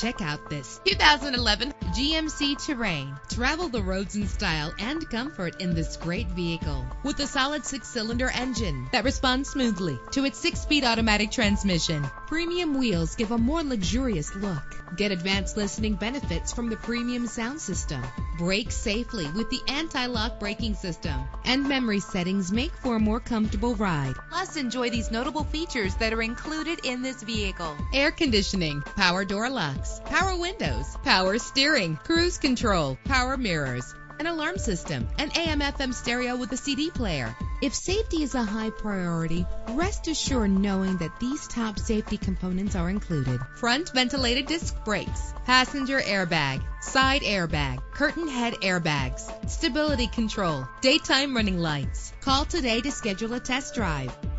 Check out this 2011 GMC Terrain. Travel the roads in style and comfort in this great vehicle. With a solid 6-cylinder engine that responds smoothly to its 6-speed automatic transmission, premium wheels give a more luxurious look. Get advanced listening benefits from the premium sound system. Brake safely with the anti-lock braking system. And memory settings make for a more comfortable ride. Plus, enjoy these notable features that are included in this vehicle: air conditioning, power door locks, power windows, power steering, cruise control, power mirrors, an alarm system, an AM/FM stereo with a CD player. If safety is a high priority, rest assured knowing that these top safety components are included: front ventilated disc brakes, passenger airbag, side airbag, curtain head airbags, stability control, daytime running lights. Call today to schedule a test drive.